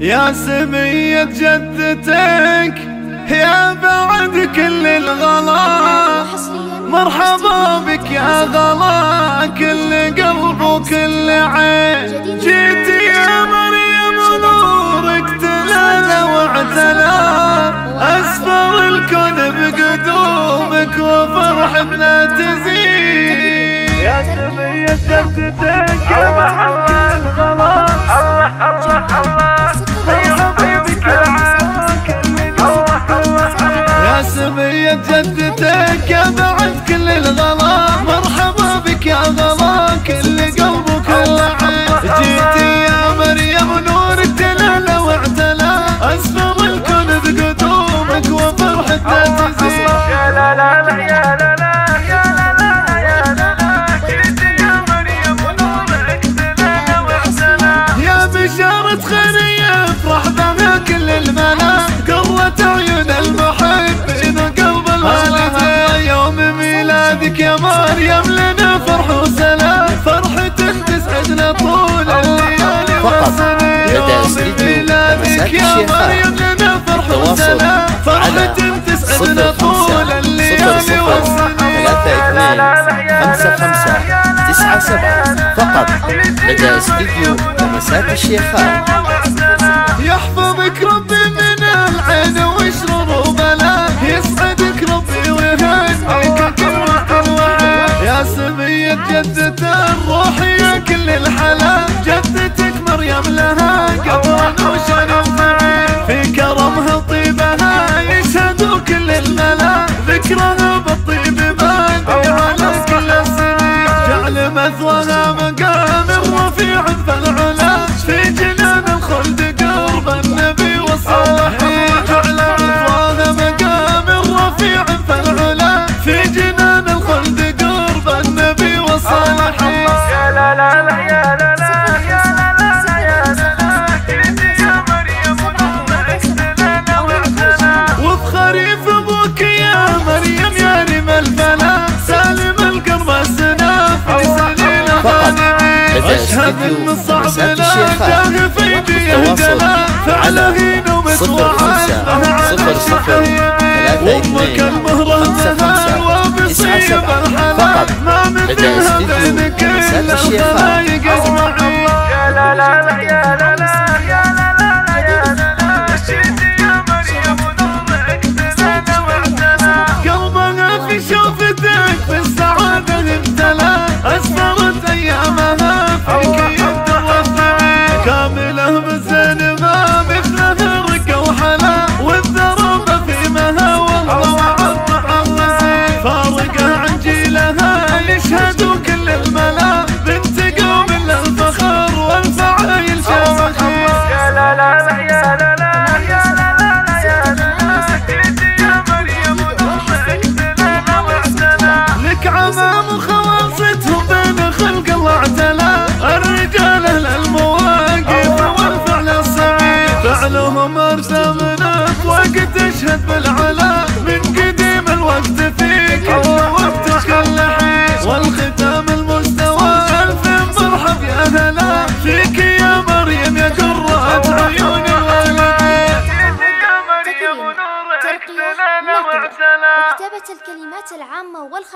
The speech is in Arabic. يا سمية بجدتك يا بعد كل الغلا، مرحبا بك يا غلا كل قلب وكل عين. جيتي يا مريم نورك تلالا واعتلا، أسفر الكون بقدومك وفرح بلا تزيد. يا سمية بجدتك يا بعد كل الغلا، يا جدتك يا بعد كل الغلا، مرحبا بك يا غلا كل قلب وكل عين. جيتي يا مريم نورك تلالا واعتلا، أسفر الكون بقدومك وفرحتنا تزيد. يا لا لا لا يا لا لا يا لا لا يا لا لا، جيتي يا مريم نورك تلالا واعتلا، يا بشارة خير يفرح بها كل الملا، قوة عيون المحب يا مريم لنا فرح وسلام، فرحتك تسعدنا طول الليالي والسنين. يوم ميلادك يا مريم لنا فرح وسلام، فرحتك تسعدنا طول الليالي والسنين. 3255997 فقط لدى استديو لمسات الشيخات. يحفظك ربي من العين وشرور وبلاء، يسعدك ربي ويهنيك يا سمية جدة الروح يا كل الحلا. جدتك مريم لها قطران وشرف معين، في كرمها طيبها يشهدوا كل الملا، ذكرها بالطيب بان على كل السنين. جعل مثواها مقام رفيع فالعلا، في جنان الخلد قرب النبي والصالحين. جعل مثواها مقام رفيع فالعلا، في جنان الخلد صالحين. يا لا لا لا يا لا لا يا لا لا يا لا لا، جيتي يا مريم نورك تلالا واعتلا، وفخري في ابوك يا مريم يا ريم البلا، سالم القرب السناف لسنين غانمين. اشهد ان صعب لا جاه في بيه جلا، فعلهين ومسوعه لها عدد امك المهرمها وبصيب الحلا، ما مثلها قلبها في شوفتك بالسعادة امتلا، أسفرت أيامها فيك يتوفى، كامله بالزين ما مثلها رقة وحلا، والذرابة في مها والله وعظ محمسين. فارقها عن جيلها يشهدوا كل الملا، عمام خواصتهم بين خلق الله اعتلا، الرجال اهل المواقف والفعل الصغير، فعلهم ارسامنا وقت تشهد بالعلا، من قديم الوقت فيك وقتك كل حين. والختام المستوى الف مرحب يا هلا، فيك يا مريم يا قرة عيون الغالية، يا مريم نورك تلالا واعتلا. كتابة الكلمات العامة